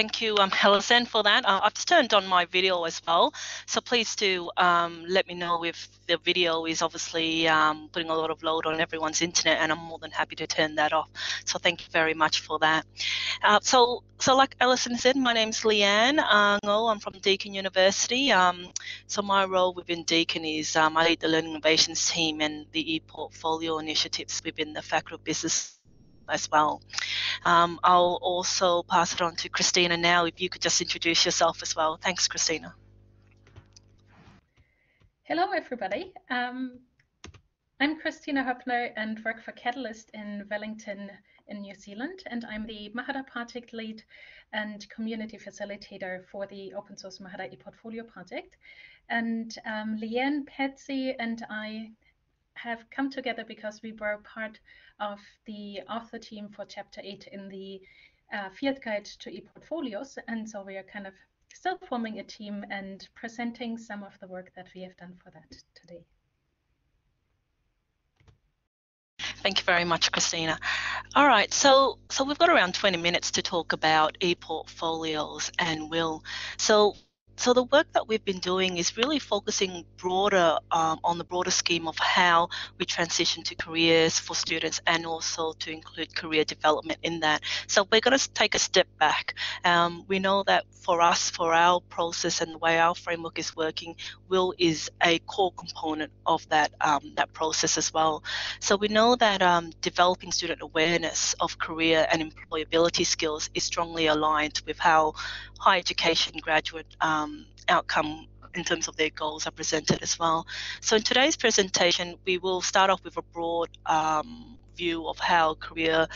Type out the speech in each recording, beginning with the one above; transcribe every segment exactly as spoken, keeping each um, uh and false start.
thank you, um, Alison, for that. Uh, I've turned on my video as well, so please do um, let me know if the video is obviously um, putting a lot of load on everyone's internet, and I'm more than happy to turn that off. So thank you very much for that. Uh, so, so like Alison said, my name's Leanne Ngo. I'm from Deakin University. Um, so my role within Deakin is um, I lead the Learning Innovations team and the ePortfolio initiatives within the Faculty of Business as well. Um, I'll also pass it on to Kristina now, if you could just introduce yourself as well. Thanks, Kristina. Hello, everybody. Um, I'm Kristina Hoeppner and work for Catalyst in Wellington in New Zealand, and I'm the Mahara project lead and community facilitator for the open source Mahara ePortfolio project. And um, Leanne, Patsy and I have come together because we were part of the author team for chapter eight in the uh, Field Guide to ePortfolios, and so we are kind of still forming a team and presenting some of the work that we have done for that today. Thank you very much, Kristina. All right, so so we've got around twenty minutes to talk about ePortfolios and WIL. So So the work that we've been doing is really focusing broader um, on the broader scheme of how we transition to careers for students, and also to include career development in that. So we're going to take a step back. Um, we know that for us, for our process and the way our framework is working, WIL is a core component of that, um, that process as well. So we know that um, developing student awareness of career and employability skills is strongly aligned with how higher education graduate um, outcome in terms of their goals are presented as well. So in today's presentation, we will start off with a broad um, view of how career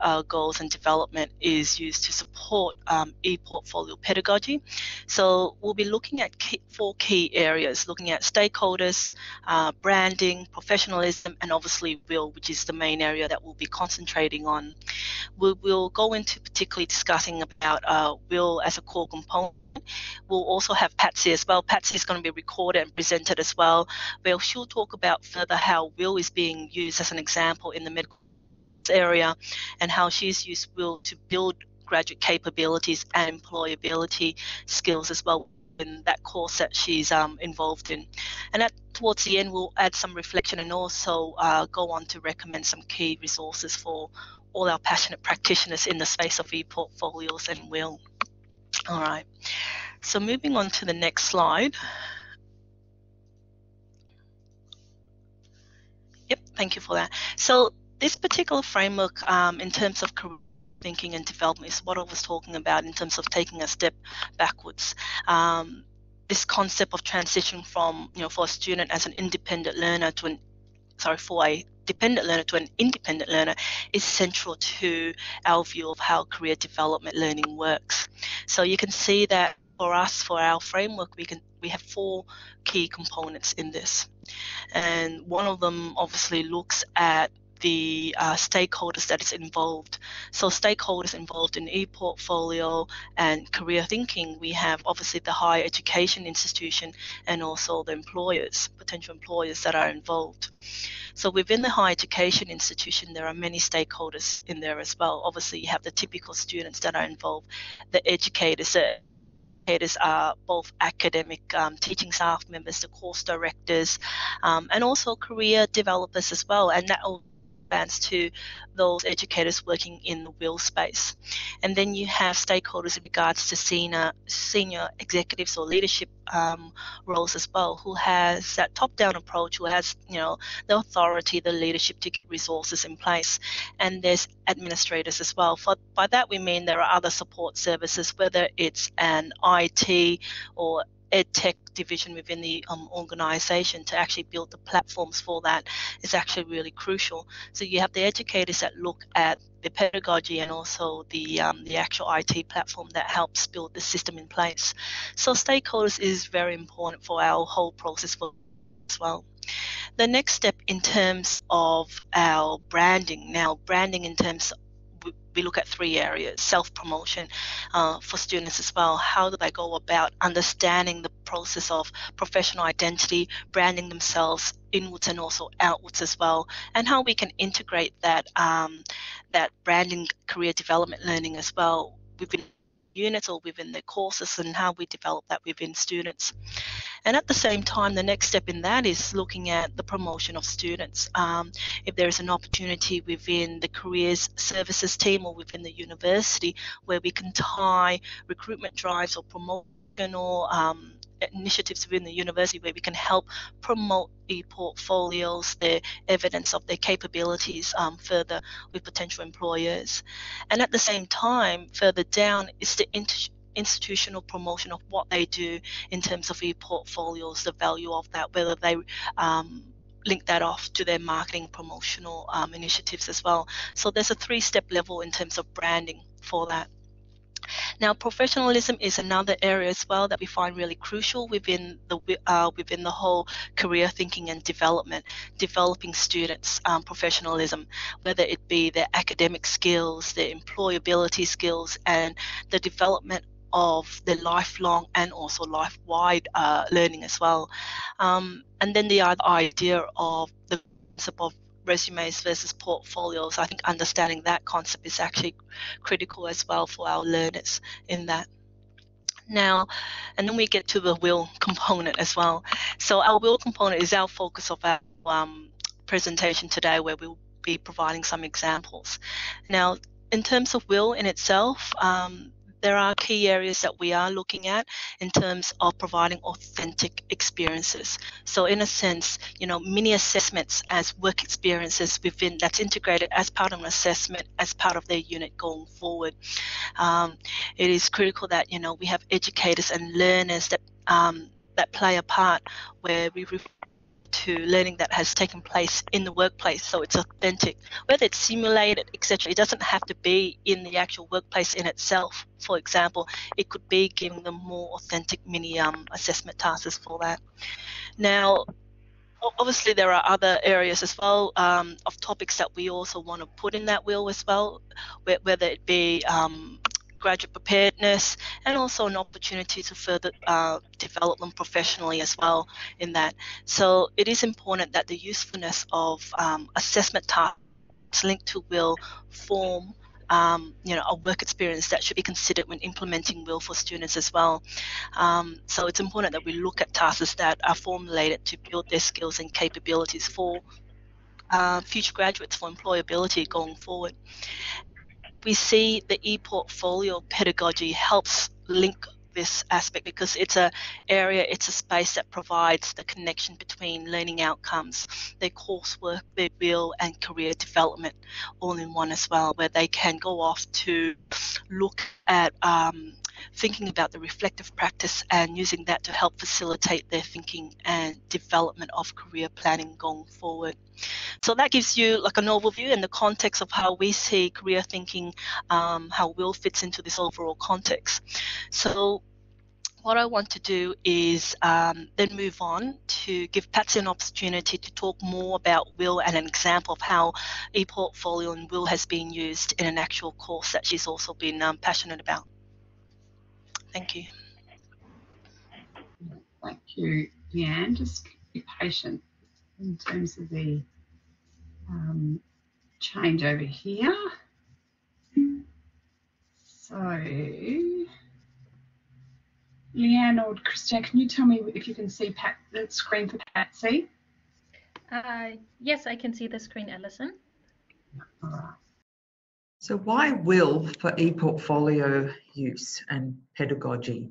uh, goals and development is used to support um, ePortfolio pedagogy. So we'll be looking at key, four key areas, looking at stakeholders, uh, branding, professionalism, and obviously WIL, which is the main area that we'll be concentrating on. We will go into particularly discussing about uh, WIL as a core component. We'll also have Patsy as well. Patsy is going to be recorded and presented as well, where she'll talk about further how WIL is being used as an example in the medical area, and how she's used WIL to build graduate capabilities and employability skills as well in that course that she's um, involved in. And at, towards the end, we'll add some reflection and also uh, go on to recommend some key resources for all our passionate practitioners in the space of ePortfolios and WIL. All right, so moving on to the next slide. Yep, thank you for that. So this particular framework um, in terms of career thinking and development is what I was talking about in terms of taking a step backwards. Um, this concept of transition from, you know, for a student as an independent learner to an, sorry, for a dependent learner to an independent learner is central to our view of how career development learning works. So you can see that for us, for our framework, we can we have four key components in this, and one of them obviously looks at the uh, stakeholders that is involved. So stakeholders involved in ePortfolio and career thinking, we have obviously the higher education institution and also the employers, potential employers that are involved. So within the higher education institution, there are many stakeholders in there as well. Obviously you have the typical students that are involved, the educators, uh, educators are both academic um, teaching staff members, the course directors, um, and also career developers as well, and that all to those educators working in the WIL space. And then you have stakeholders in regards to senior, senior executives or leadership um, roles as well, who has that top-down approach, who has, you know, the authority, the leadership to get resources in place. And there's administrators as well. For, by that we mean there are other support services, whether it's an I T or ed tech division within the um, organization, to actually build the platforms for that is actually really crucial. So you have the educators that look at the pedagogy and also the um, the actual I T platform that helps build the system in place. So stakeholders is very important for our whole process for as well. The next step in terms of our branding, now branding in terms of we look at three areas, self-promotion uh, for students as well. How do they go about understanding the process of professional identity, branding themselves inwards and also outwards as well, and how we can integrate that, um, that branding career development learning as well within units or within the courses, and how we develop that within students. And at the same time, the next step in that is looking at the promotion of students. Um, if there is an opportunity within the careers services team or within the university where we can tie recruitment drives or promotional um, initiatives within the university where we can help promote ePortfolios, their evidence of their capabilities um, further with potential employers. And at the same time, further down is the inter institutional promotion of what they do in terms of ePortfolios, the value of that, whether they um, link that off to their marketing promotional um, initiatives as well. So there's a three-step level in terms of branding for that. Now, professionalism is another area as well that we find really crucial within the uh, within the whole career thinking and development, developing students' um, professionalism, whether it be their academic skills, their employability skills, and the development of their lifelong and also life-wide uh, learning as well. Um, and then the other idea of the concept of resumes versus portfolios, I think understanding that concept is actually critical as well for our learners in that. Now, and then we get to the WIL component as well. So our WIL component is our focus of our um, presentation today, where we'll be providing some examples. Now, in terms of WIL in itself, um, there are key areas that we are looking at in terms of providing authentic experiences. So in a sense, you know, mini assessments as work experiences within, that's integrated as part of an assessment, as part of their unit going forward. Um, it is critical that, you know, we have educators and learners that, um, that play a part where we refer to learning that has taken place in the workplace, so it's authentic, whether it's simulated, et cetera. It doesn't have to be in the actual workplace in itself. For example, it could be giving them more authentic mini um, assessment tasks for that. Now, obviously, there are other areas as well um, of topics that we also want to put in that WIL as well, whether it be um, graduate preparedness, and also an opportunity to further uh, development professionally as well in that. So it is important that the usefulness of um, assessment tasks linked to WIL form um, you know, a work experience that should be considered when implementing WIL for students as well. Um, so it's important that we look at tasks that are formulated to build their skills and capabilities for uh, future graduates for employability going forward. We see the ePortfolio pedagogy helps link this aspect because it's an area, it's a space that provides the connection between learning outcomes, their coursework, their WIL, and career development all in one as well, where they can go off to look at um, thinking about the reflective practice and using that to help facilitate their thinking and development of career planning going forward. So that gives you like an overview and the context of how we see career thinking, um, how WIL fits into this overall context. So what I want to do is um, then move on to give Patsy an opportunity to talk more about WIL and an example of how ePortfolio and WIL has been used in an actual course that she's also been um, passionate about. Thank you. Thank you, Leanne. Just be patient in terms of the um, change over here. So, Leanne or Kristina, can you tell me if you can see Pat, the screen for Patsy? Uh, yes, I can see the screen, Alison. All right. So why WIL for ePortfolio use and pedagogy?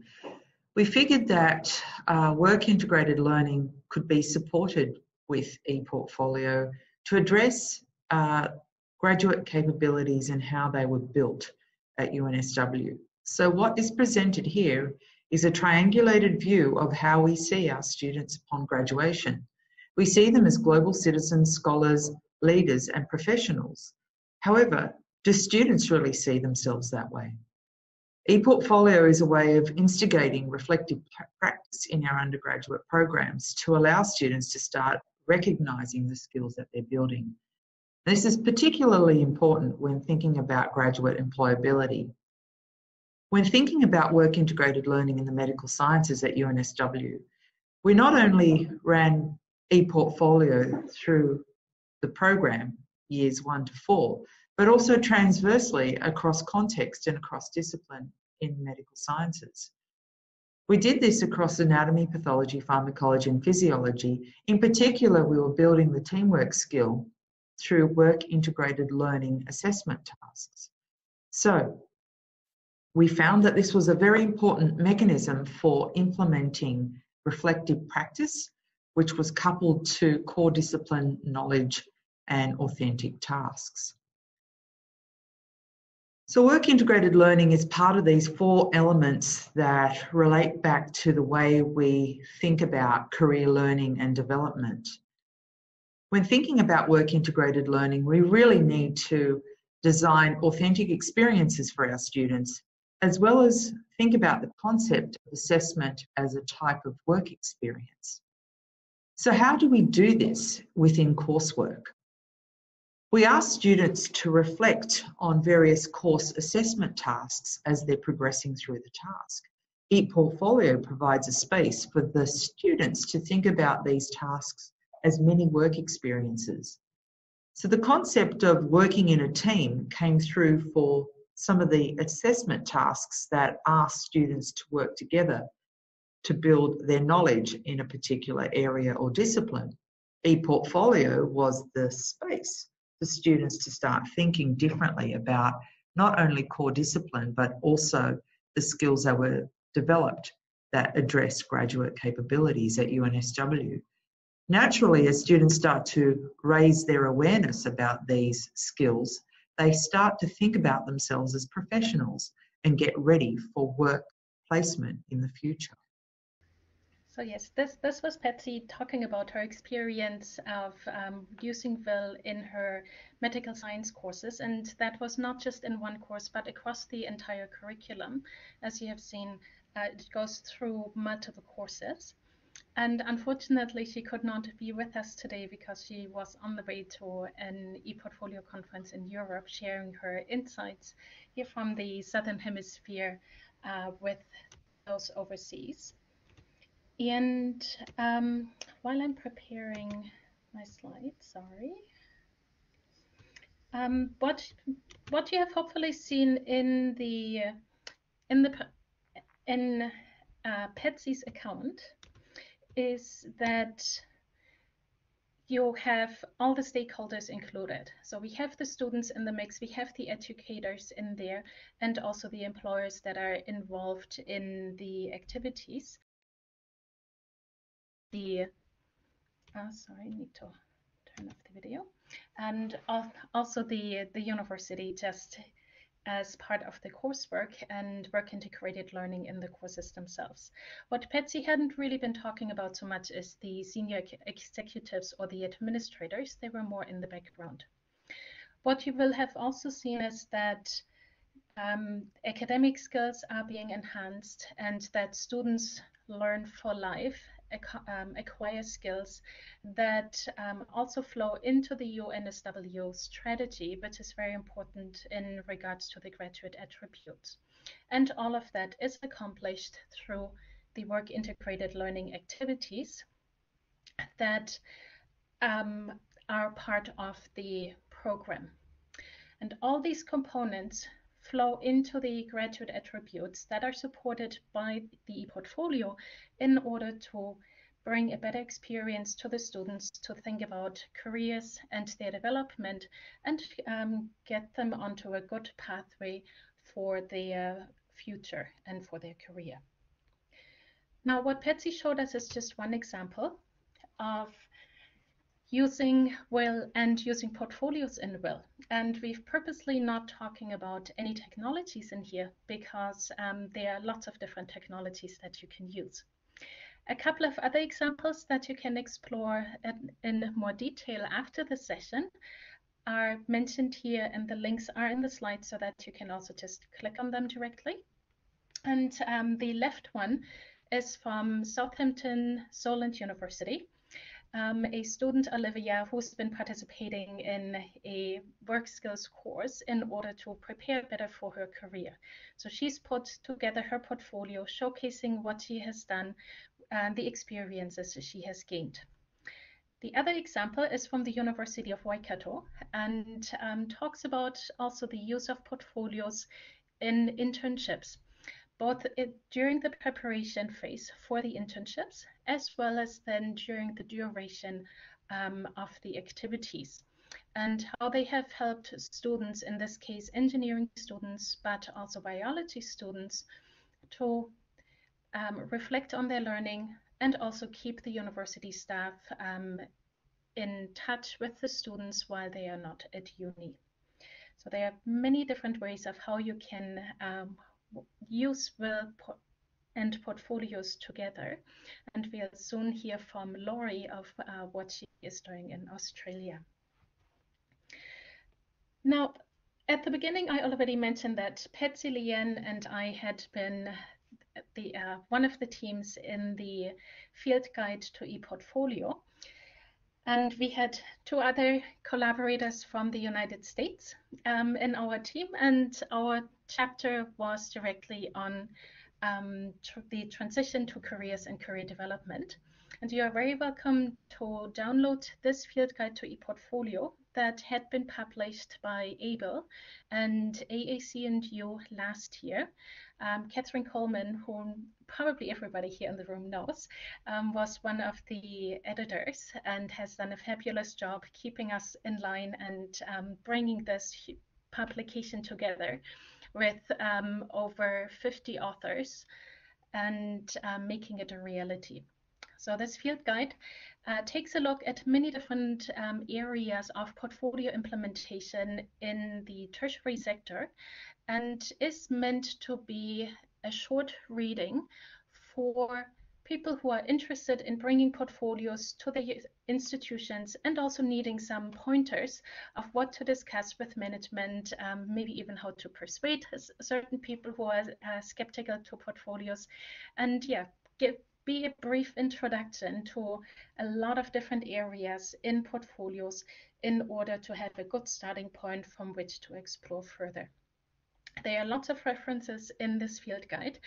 We figured that uh, work integrated learning could be supported with ePortfolio to address uh, graduate capabilities and how they were built at U N S W. So what is presented here is a triangulated view of how we see our students upon graduation. We see them as global citizens, scholars, leaders, and professionals. However, do students really see themselves that way? ePortfolio is a way of instigating reflective practice in our undergraduate programs to allow students to start recognising the skills that they're building. This is particularly important when thinking about graduate employability. When thinking about work integrated learning in the medical sciences at U N S W, we not only ran ePortfolio through the program years one to four, but also transversely across context and across discipline in medical sciences. We did this across anatomy, pathology, pharmacology and physiology. In particular, we were building the teamwork skill through work integrated learning assessment tasks. So we found that this was a very important mechanism for implementing reflective practice, which was coupled to core discipline knowledge and authentic tasks. So work integrated learning is part of these four elements that relate back to the way we think about career learning and development. When thinking about work integrated learning, we really need to design authentic experiences for our students, as well as think about the concept of assessment as a type of work experience. So how do we do this within coursework? We ask students to reflect on various course assessment tasks as they're progressing through the task. ePortfolio provides a space for the students to think about these tasks as mini work experiences. So the concept of working in a team came through for some of the assessment tasks that ask students to work together to build their knowledge in a particular area or discipline. ePortfolio was the space for students to start thinking differently about not only core discipline, but also the skills that were developed that address graduate capabilities at U N S W. Naturally, as students start to raise their awareness about these skills, they start to think about themselves as professionals and get ready for work placement in the future. So yes, this, this was Patsy talking about her experience of um, using W I L in her medical science courses, and that was not just in one course, but across the entire curriculum. As you have seen, uh, it goes through multiple courses. And unfortunately, she could not be with us today because she was on the way to an ePortfolio conference in Europe, sharing her insights here from the Southern Hemisphere uh, with those overseas. And um, while I'm preparing my slides, sorry, um, what what you have hopefully seen in the in the in uh, Patsy's account is that you have all the stakeholders included. So we have the students in the mix, we have the educators in there, and also the employers that are involved in the activities. The, oh, sorry, need to turn off the video, and also the, the university just as part of the coursework and work integrated learning in the courses themselves. What Patsy hadn't really been talking about so much is the senior executives or the administrators. They were more in the background. What you will have also seen is that um, academic skills are being enhanced and that students learn for life, Um, acquire skills that um, also flow into the U N S W strategy, which is very important in regards to the graduate attributes. And all of that is accomplished through the work integrated learning activities that um, are part of the program. And all these components flow into the graduate attributes that are supported by the ePortfolio in order to bring a better experience to the students to think about careers and their development and um, get them onto a good pathway for their future and for their career. Now, what Patsy showed us is just one example of using W I L and using portfolios in W I L. And we've purposely not talking about any technologies in here because um, there are lots of different technologies that you can use. A couple of other examples that you can explore in, in more detail after the session are mentioned here, and the links are in the slides so that you can also just click on them directly. And um, the left one is from Southampton Solent University. Um, a student, Olivia, who's been participating in a work skills course in order to prepare better for her career. So she's put together her portfolio, showcasing what she has done and the experiences she has gained. The other example is from the University of Waikato and um, talks about also the use of portfolios in internships. both it, during the preparation phase for the internships, as well as then during the duration um, of the activities, and how they have helped students, in this case engineering students, but also biology students, to um, reflect on their learning and also keep the university staff um, in touch with the students while they are not at uni. So there are many different ways of how you can um, use WIL and portfolios together, and we'll soon hear from Laurie of uh, what she is doing in Australia. Now, at the beginning, I already mentioned that Patsy, Leanne and I had been the uh, one of the teams in the Field Guide to ePortfolio, and we had two other collaborators from the United States um, in our team, and our chapter was directly on um, tr the transition to careers and career development. And you are very welcome to download this Field Guide to ePortfolio that had been published by ABLE and A A C and U last year. Um, Katherine Coleman, whom probably everybody here in the room knows, um, was one of the editors and has done a fabulous job keeping us in line and um, bringing this publication together with um, over fifty authors and um, making it a reality. So this field guide uh, takes a look at many different um, areas of portfolio implementation in the tertiary sector, and is meant to be a short reading for people who are interested in bringing portfolios to their institutions and also needing some pointers of what to discuss with management, um, maybe even how to persuade certain people who are uh, skeptical to portfolios, and yeah, give, be a brief introduction to a lot of different areas in portfolios in order to have a good starting point from which to explore further. There are lots of references in this field guide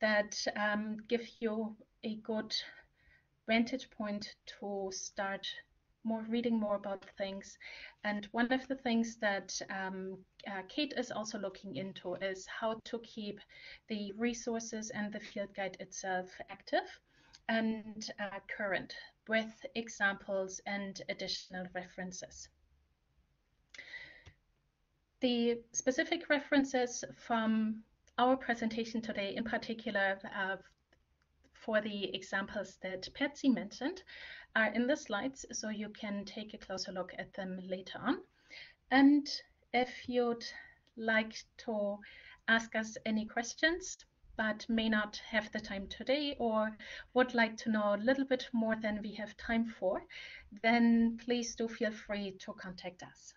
that um, give you a good vantage point to start more reading more about things. And one of the things that um, uh, Kate is also looking into is how to keep the resources and the field guide itself active and uh, current, with examples and additional references. The specific references from our presentation today, in particular uh, for the examples that Patsy mentioned, are in the slides, so you can take a closer look at them later on. And if you'd like to ask us any questions, but may not have the time today, or would like to know a little bit more than we have time for, then please do feel free to contact us.